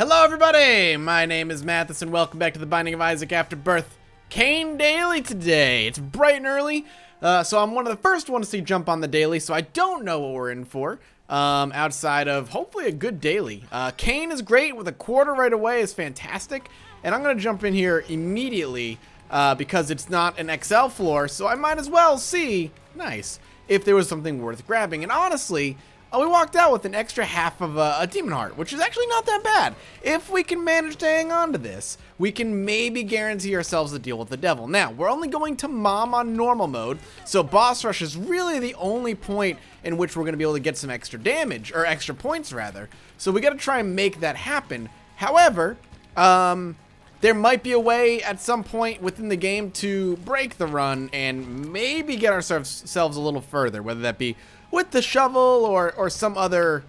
Hello everybody, my name is Mathis and welcome back to the Binding of Isaac Afterbirth Cain Daily today. It's bright and early, so I'm one of the first ones to jump on the daily, so I don't know what we're in for, outside of hopefully a good daily. Cain is great, with a quarter right away is fantastic, and I'm going to jump in here immediately because it's not an XL floor, so I might as well see, nice, if there was something worth grabbing. And honestly, we walked out with an extra half of a Demon Heart, which is actually not that bad. If we can manage to hang on to this, we can maybe guarantee ourselves a deal with the devil. Now, we're only going to Mom on normal mode, so Boss Rush is really the only point in which we're going to be able to get some extra damage, or extra points, rather. So we got to try and make that happen. However, there might be a way at some point within the game to break the run and maybe get ourselves a little further, whether that be with the shovel or some other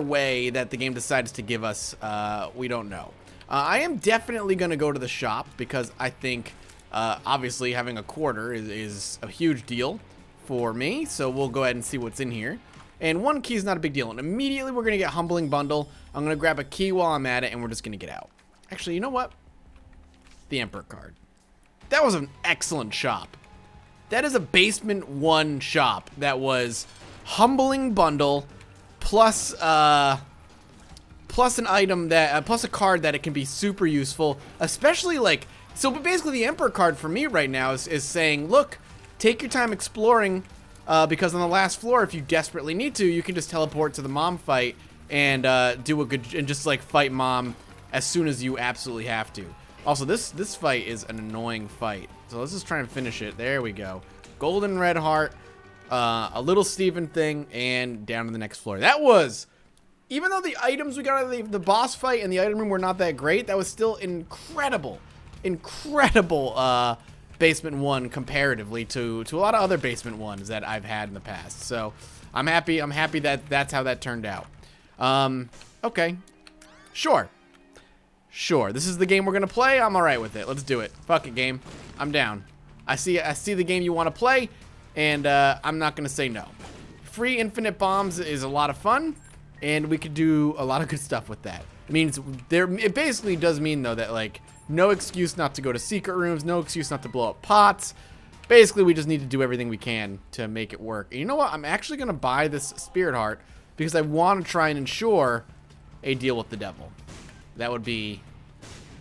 way that the game decides to give us. We don't know. I am definitely going to go to the shop because I think obviously having a quarter is a huge deal for me. So we'll go ahead and see what's in here. And one key is not a big deal. And immediately we're going to get Humbling Bundle. I'm going to grab a key while I'm at it and we're just going to get out. Actually, you know what? The Emperor card. That was an excellent shop. That is a basement one shop that was Humbling Bundle plus plus an item that plus a card that it can be super useful, especially like so. But basically, the Emperor card for me right now is saying, look, take your time exploring because on the last floor, if you desperately need to, you can just teleport to the Mom fight and do a good and just like fight Mom as soon as you absolutely have to. Also, this fight is an annoying fight. So let's just try and finish it. There we go. Golden Red Heart, a little Steven thing, and down to the next floor. That was, even though the items we got out of the boss fight and the item room were not that great, that was still incredible, incredible basement one comparatively to a lot of other basement ones that I've had in the past. So I'm happy that that's how that turned out. Okay, sure. Sure, this is the game we're gonna play. I'm all right with it. Let's do it. Fuck it, game. I'm down. I see the game you want to play, and I'm not gonna say no. Free infinite bombs is a lot of fun, and we could do a lot of good stuff with that. It means there. It basically does mean though that like no excuse not to go to secret rooms, no excuse not to blow up pots. Basically, we just need to do everything we can to make it work. And you know what? I'm actually gonna buy this Spirit Heart because I want to try and ensure a deal with the devil. That would be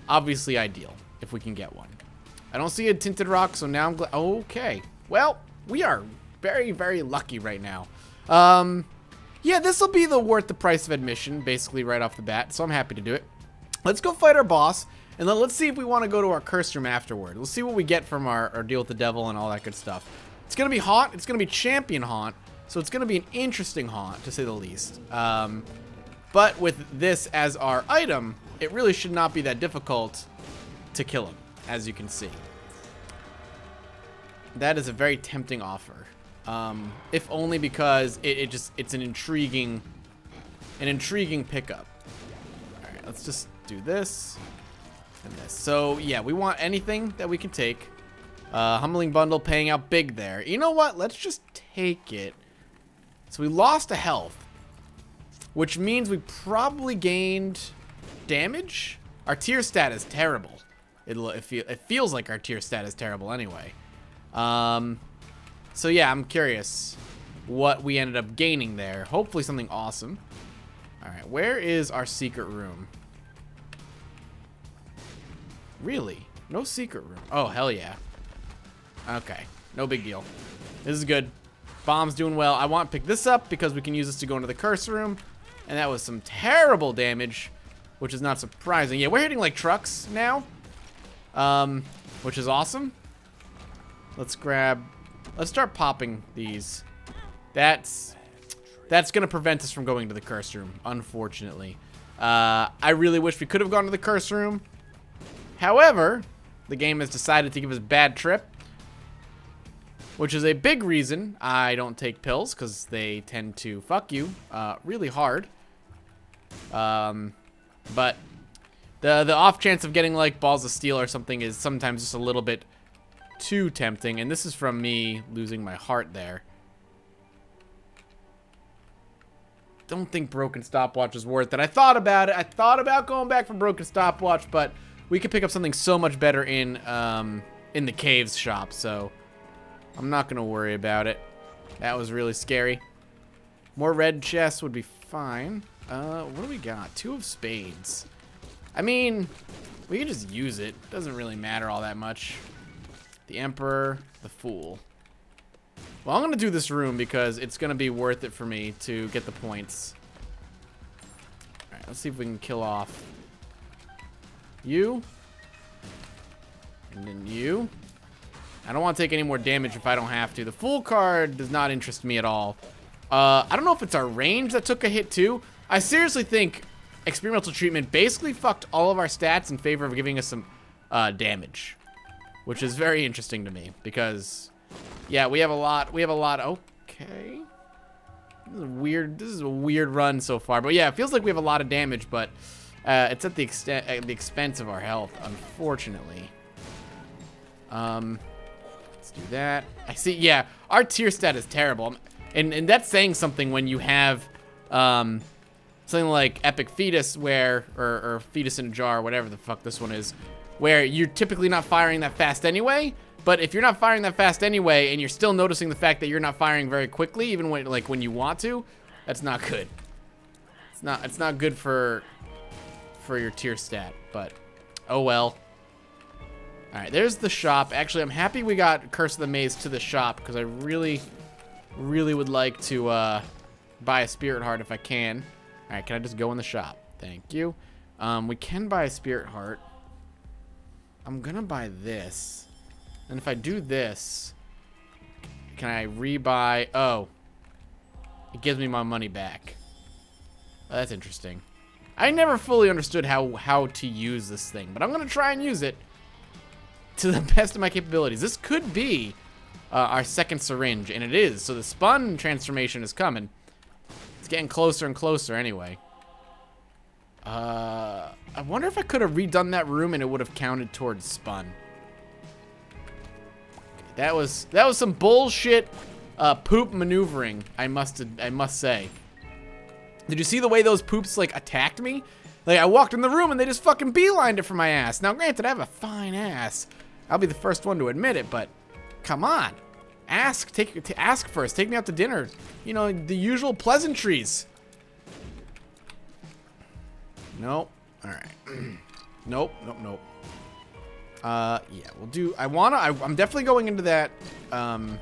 obviously ideal if we can get one. I don't see a tinted rock, so now I'm glad. Okay, well, we are very, very lucky right now. Yeah, this will be the worth the price of admission, basically right off the bat. So I'm happy to do it. Let's go fight our boss, and then let's see if we want to go to our curse room afterward. We'll see what we get from our deal with the devil and all that good stuff. It's gonna be haunt. It's gonna be Champion Haunt, so it's gonna be an interesting haunt to say the least. But with this as our item, it really should not be that difficult to kill him, as you can see. That is a very tempting offer, if only because it's an intriguing pickup. All right, let's just do this and this. So yeah, we want anything that we can take. Humbling Bundle paying out big there. You know what? Let's just take it. So we lost a health, which means we probably gained damage. Our tier stat is terrible. It feels like our tier stat is terrible anyway. So yeah, I'm curious what we ended up gaining there. Hopefully something awesome. All right, where is our secret room? Really? No secret room. Oh, hell yeah. Okay, no big deal. This is good. Bomb's doing well. I want to pick this up because we can use this to go into the curse room. And that was some terrible damage, which is not surprising. Yeah, we're hitting like trucks now, which is awesome. Let's start popping these. That's gonna prevent us from going to the curse room, unfortunately. I really wish we could have gone to the curse room. However, the game has decided to give us a bad trip, which is a big reason I don't take pills because they tend to fuck you really hard. But the off chance of getting like balls of steel or something is sometimes just a little bit too tempting. And this is from me losing my heart there. don't think Broken Stopwatch is worth it. I thought about it. I thought about going back for Broken Stopwatch, but we could pick up something so much better in the caves shop, so I'm not going to worry about it. That was really scary. More red chests would be fine. What do we got? 2 of spades. I mean, we can just use it. Doesn't really matter all that much. The Emperor, the Fool. Well, I'm going to do this room because it's going to be worth it for me to get the points. All right, let's see if we can kill off you. And then you. I don't want to take any more damage if I don't have to. The Fool card does not interest me at all. I don't know if it's our range that took a hit too. I seriously think Experimental Treatment basically fucked all of our stats in favor of giving us some damage, which is very interesting to me because, yeah, we have a lot. Okay, this is a weird run so far, but yeah, it feels like we have a lot of damage, but it's at the expense of our health, unfortunately. Let's do that. I see. Yeah, our tier stat is terrible, and that's saying something when you have something like Epic Fetus, where or Fetus in a Jar, whatever the fuck this one is, where you're typically not firing that fast anyway. But if you're not firing that fast anyway, and you're still noticing the fact that you're not firing very quickly, even when like when you want to, that's not good. It's not good for your tier stat. But oh well. All right, there's the shop. Actually, I'm happy we got Curse of the Maze to the shop because I really would like to buy a spirit heart if I can. All right, can I just go in the shop? Thank you. We can buy a spirit heart. I'm gonna buy this, and if I do this, can I rebuy? Oh, it gives me my money back. Oh, that's interesting. I never fully understood how to use this thing, but I'm gonna try and use it to the best of my capabilities. This could be our second syringe, and it is. So the spun transformation is coming. It's getting closer and closer anyway. I wonder if I could have redone that room and it would have counted towards spun. That was some bullshit poop maneuvering, I must say. Did you see the way those poops like attacked me? Like I walked in the room and they just fucking beelined it for my ass. Now granted, I have a fine ass. I'll be the first one to admit it, but come on. Ask first. Take me out to dinner. You know, the usual pleasantries. Nope. All right. Nope. Yeah, we'll do. I'm definitely going into that. You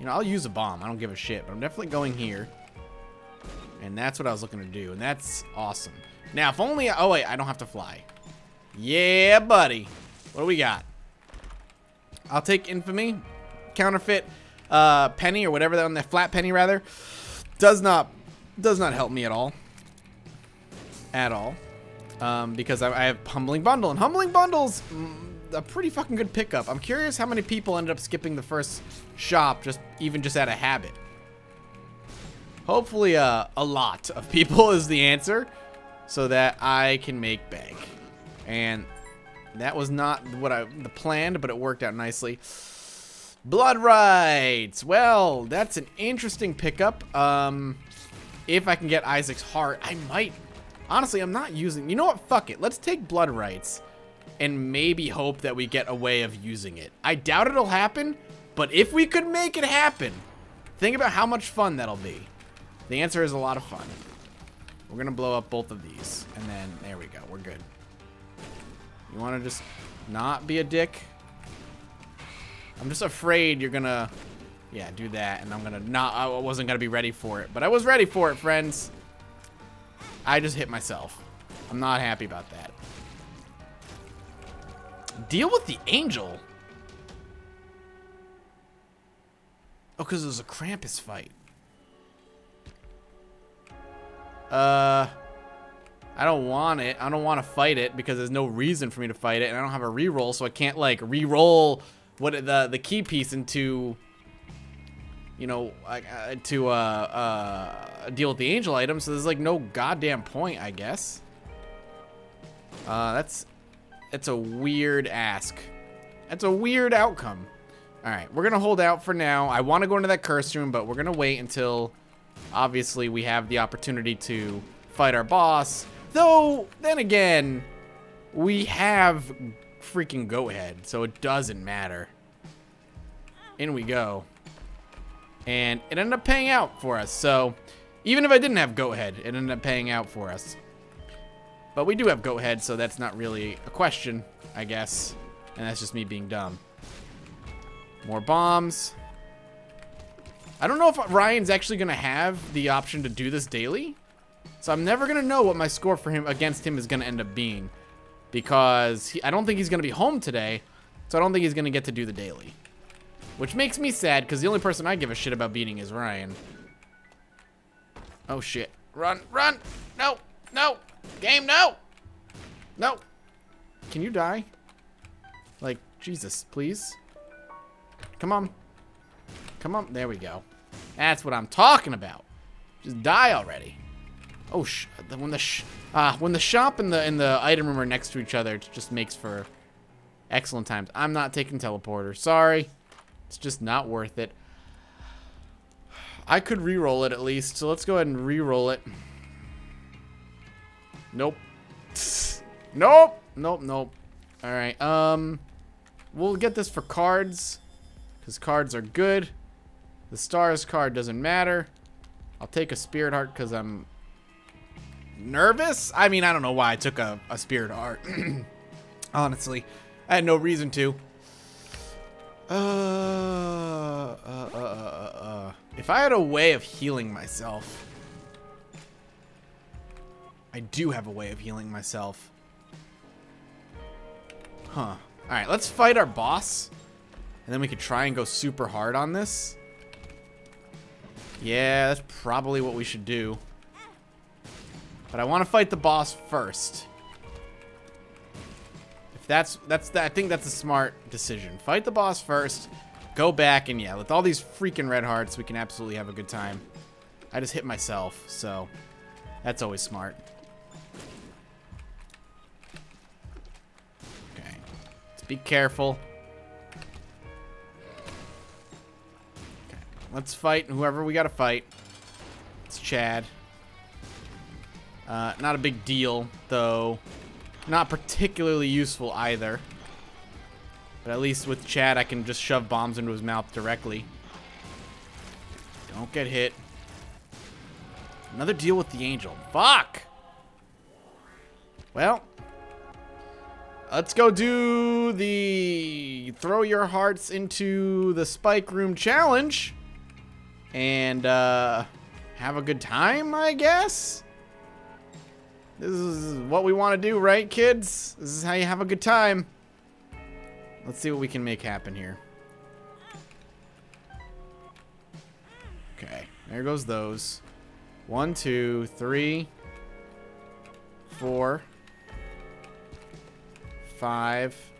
know, I'll use a bomb. I don't give a shit, but I'm definitely going here. And that's what I was looking to do, and that's awesome. Now, if only. Oh wait, I don't have to fly. Yeah, buddy. What do we got? I'll take Infamy. Counterfeit penny or whatever, that on that flat penny rather does not help me at all because I have Humbling Bundle, and Humbling Bundle's a pretty fucking good pickup. I'm curious how many people ended up skipping the first shop just out of habit. Hopefully a lot of people is the answer so that I can make bank, and that was not what I planned, but it worked out nicely. Blood Rights. Well, that's an interesting pickup. If I can get Isaac's Heart, I might. Honestly, I'm not using. You know what? Fuck it. Let's take Blood Rights and maybe hope that we get a way of using it. I doubt it'll happen, but if we could make it happen, think about how much fun that'll be. The answer is a lot of fun. We're going to blow up both of these, and then there we go. We're good. You want to just not be a dick? I'm just afraid you're gonna, yeah, do that, and I wasn't gonna be ready for it, but I was ready for it, friends. I just hit myself. I'm not happy about that. Deal with the angel? Oh, because it was a Krampus fight. I don't want it. I don't want to fight it because there's no reason for me to fight it, and I don't have a reroll, so I can't, like, reroll what the key piece into, you know, to deal with the angel item. So there's like no goddamn point, I guess. That's a weird ask. That's a weird outcome. All right, we're gonna hold out for now. I want to go into that curse room, but we're gonna wait until Obviously, we have the opportunity to fight our boss. Though, then again, we have freaking Goat Head, so it doesn't matter. In we go. And it ended up paying out for us, so even if I didn't have Goat Head, it ended up paying out for us. But we do have Goat Head, so that's not really a question, I guess. And that's just me being dumb. More bombs. I don't know if Ryan's actually going to have the option to do this daily. So I'm never going to know what my score for him against him is going to end up being. Because I don't think he's going to be home today. So I don't think he's going to get to do the daily. Which makes me sad, because the only person I give a shit about beating is Ryan. Oh, shit. Run, run. No, no. Game, no. No. Can you die? Like, Jesus, please. Come on. Come on. There we go. That's what I'm talking about. Just die already. Oh, when the shop and the item room are next to each other, it just makes for excellent times. I'm not taking teleporter. Sorry. It's just not worth it. I could re-roll it at least, so let's go ahead and re-roll it. Nope. Nope. Nope, nope. All right, we'll get this for cards, because cards are good. The Stars card doesn't matter. I'll take a Spirit Heart because I'm nervous. I mean, I don't know why I took a Spirit Heart. Honestly, I had no reason to. If I had a way of healing myself, I do have a way of healing myself. Huh. Alright, let's fight our boss. And then we could try and go super hard on this. Yeah, that's probably what we should do. But I want to fight the boss first. If I think that's a smart decision. Fight the boss first. Go back, and yeah, with all these freaking red hearts, we can absolutely have a good time. I just hit myself, so that's always smart. Be careful. Okay, let's fight whoever we gotta fight. It's Chad. Not a big deal, though. Not particularly useful either. But at least with Chad, I can just shove bombs into his mouth directly. Don't get hit. Another deal with the angel. Fuck! Well, let's go do the throw your hearts into the spike room challenge and have a good time, I guess. This is what we want to do, right, kids? This is how you have a good time. Let's see what we can make happen here. Okay, there goes those. 1, 2, 3, 4, 5.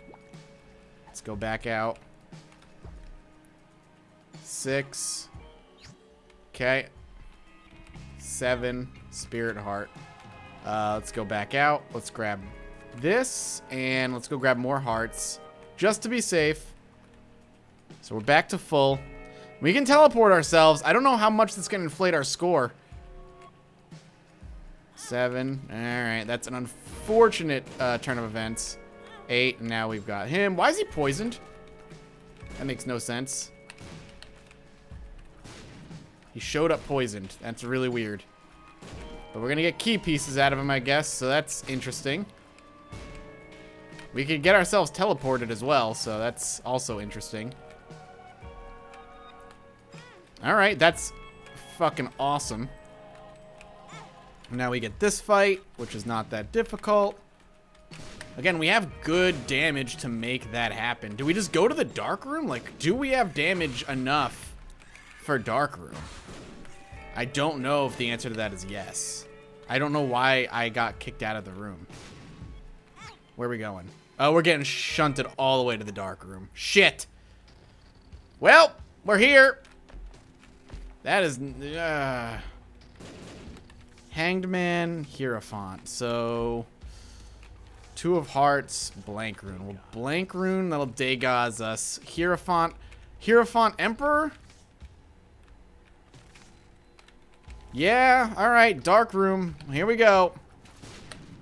Let's go back out. 6. Okay. 7. Spirit heart. Let's go back out. Let's grab this and let's go grab more hearts just to be safe. So we're back to full. We can teleport ourselves. I don't know how much that's going to inflate our score. 7. All right, that's an unfortunate turn of events. 8, and now we've got him. Why is he poisoned? That makes no sense. He showed up poisoned. That's really weird. But we're going to get key pieces out of him, I guess, so that's interesting. We could get ourselves teleported as well, so that's also interesting. All right, that's fucking awesome. Now we get this fight, which is not that difficult. Again, we have good damage to make that happen. Do we just go to the dark room? Like, do we have damage enough for dark room? I don't know if the answer to that is yes. I don't know why I got kicked out of the room. Where are we going? Oh, we're getting shunted all the way to the dark room. Shit. Well, we're here. That is... Hanged Man, Hierophant. So... 2 of hearts, Blank Rune. Well, Blank Rune, that'll degauze us. Hierophant. Hierophant Emperor? Yeah, alright, Dark Room. Here we go.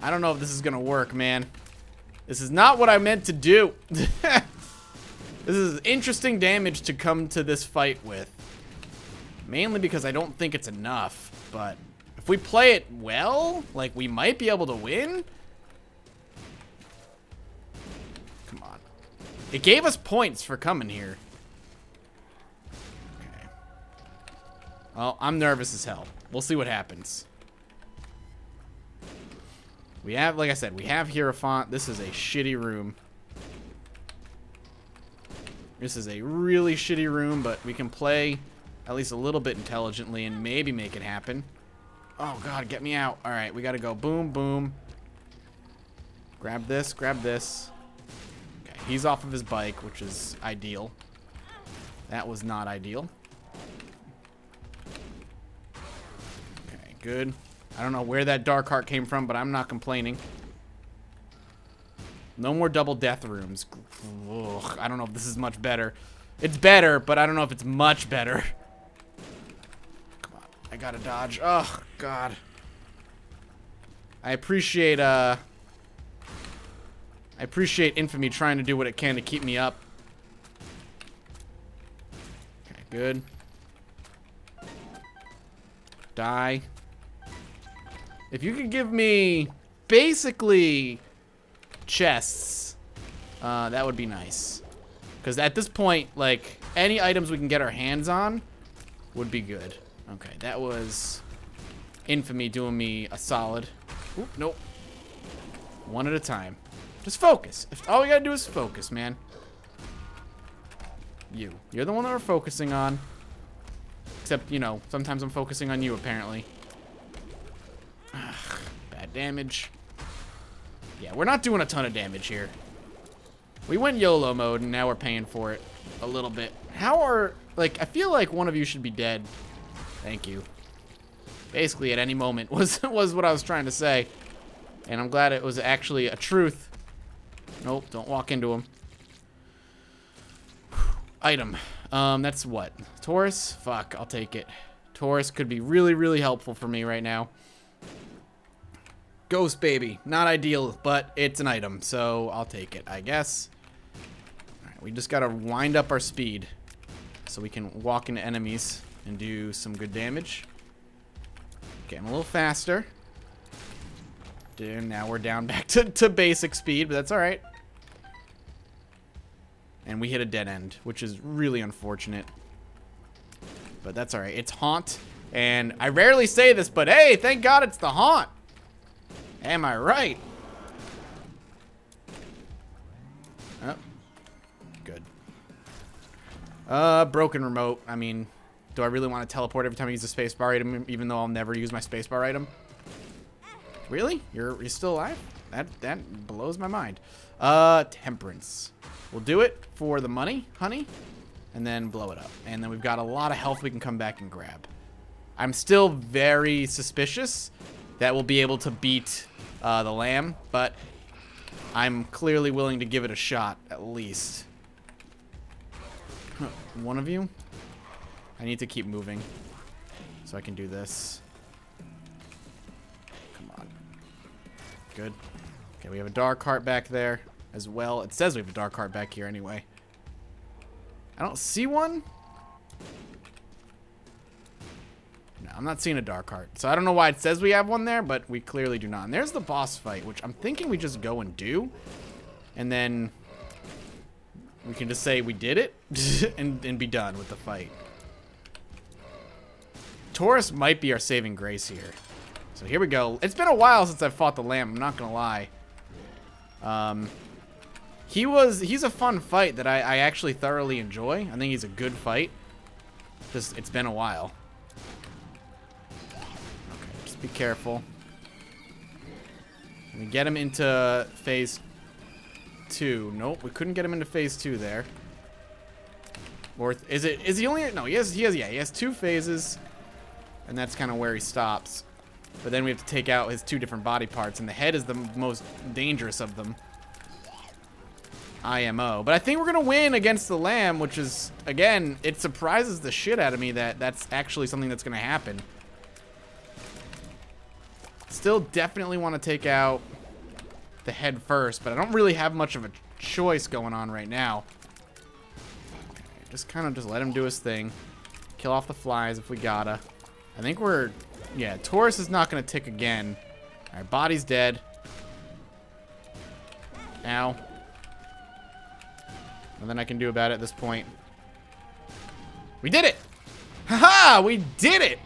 I don't know if this is gonna work, man. This is not what I meant to do. This is interesting damage to come to this fight with. Mainly because I don't think it's enough, but if we play it well, like, we might be able to win. Come on. It gave us points for coming here. Okay. Oh, I'm nervous as hell. We'll see what happens. We have, like I said, we have Hierophant. This is a shitty room. This is a really shitty room, but we can play at least a little bit intelligently and maybe make it happen. Oh, God, get me out. All right, we got to go boom, boom. Grab this, grab this. Okay, he's off of his bike, which is ideal. That was not ideal. Okay, good. I don't know where that dark heart came from, but I'm not complaining. No more double death rooms. Ugh, I don't know if this is much better. It's better, but I don't know if it's much better. Come on, I gotta dodge. Oh, God. I appreciate Infamy trying to do what it can to keep me up. Okay, good. Die. If you could give me basically chests, that would be nice, because at this point, like, any items we can get our hands on would be good. Okay, that was Infamy doing me a solid. Oop, nope. One at a time. Just focus. If all we gotta do is focus, man. You're the one that we're focusing on. Except, you know, sometimes I'm focusing on you, apparently. Ugh, bad damage. Yeah, we're not doing a ton of damage here. We went YOLO mode, and now we're paying for it a little bit. How are... Like, I feel like one of you should be dead. Thank you. Basically, at any moment was what I was trying to say. And I'm glad it was actually a truth. Nope, don't walk into him. Item. That's what? Taurus? Fuck, I'll take it. Taurus could be really, really helpful for me right now. Ghost Baby, not ideal, but it's an item, so I'll take it, I guess. All right, we just gotta wind up our speed so we can walk into enemies and do some good damage. Okay, I'm a little faster. Dude, now we're down back to basic speed, but that's all right. And we hit a dead end, which is really unfortunate. But that's all right. It's Haunt, and I rarely say this, but hey, thank God it's the Haunt. Am I right? Oh, good. Broken Remote. I mean, do I really want to teleport every time I use a spacebar item, even though I'll never use my spacebar item? Really? You're still alive? That blows my mind. Temperance. We'll do it for the money, honey, and then blow it up. And then we've got a lot of health we can come back and grab. I'm still very suspicious that we'll be able to beat the lamb, but I'm clearly willing to give it a shot, at least. Huh, one of you? I need to keep moving so I can do this. Come on. Good. Okay, we have a dark heart back there as well. It says we have a dark heart back here anyway. I don't see one. No, I'm not seeing a dark heart, so I don't know why it says we have one there, but we clearly do not. And there's the boss fight, which I'm thinking we just go and do, and then we can just say we did it and be done with the fight. Taurus might be our saving grace here. So here we go. It's been a while since I've fought the lamb, I'm not gonna lie. He's a fun fight that I actually thoroughly enjoy. I think he's a good fight. Just, it's been a while. Be careful. Can we get him into phase two? Nope, we couldn't get him into phase two there. Or is it? Is he only? No, he has. Yeah, he has two phases, and that's kind of where he stops. But then we have to take out his two different body parts, and the head is the most dangerous of them. IMO. But I think we're gonna win against the lamb, which is, again, it surprises the shit out of me that that's actually something that's gonna happen. Still definitely want to take out the head first, but I don't really have much of a choice going on right now. Just kind of just let him do his thing. Kill off the flies if we gotta. I think we're... yeah, Taurus is not going to tick again. Alright, body's dead. Ow. Nothing I can do about it at this point. We did it! Haha! We did it!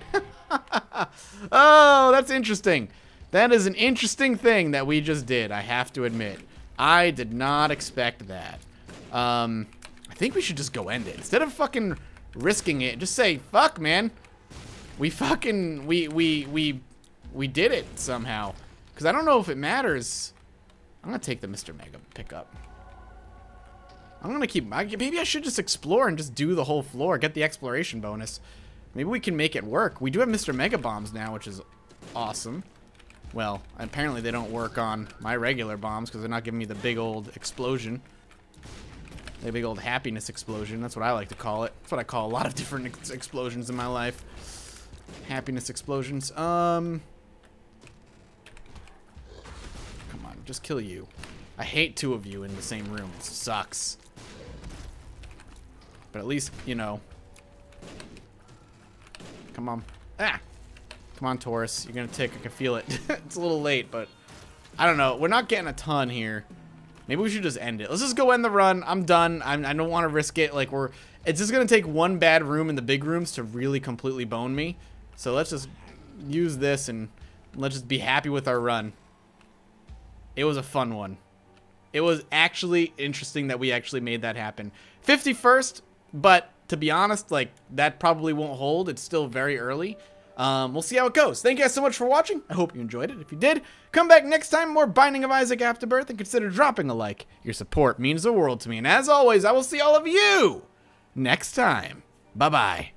Oh, that's interesting. That is an interesting thing that we just did, I have to admit. I did not expect that. I think we should just go end it. Instead of fucking risking it, just say, fuck, man. We fucking, we did it somehow. Because I don't know if it matters. I'm going to take the Mr. Mega pickup. I'm going to keep, maybe I should just explore and just do the whole floor. Get the exploration bonus. Maybe we can make it work. We do have Mr. Mega bombs now, which is awesome. Well, apparently they don't work on my regular bombs because they're not giving me the big old explosion. The big old happiness explosion. That's what I like to call it. That's what I call a lot of different explosions in my life. Happiness explosions. Come on, just kill you. I hate two of you in the same room. It sucks. But at least, you know. Come on. Ah! Come on, Taurus. You're gonna tick. I can feel it. It's a little late, but I don't know. We're not getting a ton here. Maybe we should just end it. Let's just go end the run. I'm done. I don't want to risk it. Like, we're... it's just gonna take one bad room in the big rooms to really completely bone me. So let's just use this and let's just be happy with our run. It was a fun one. It was actually interesting that we actually made that happen. 51st, but to be honest, like, that probably won't hold. It's still very early. We'll see how it goes. Thank you guys so much for watching. I hope you enjoyed it. If you did, come back next time, more Binding of Isaac Afterbirth, and consider dropping a like. Your support means the world to me. And as always, I will see all of you next time. Bye-bye.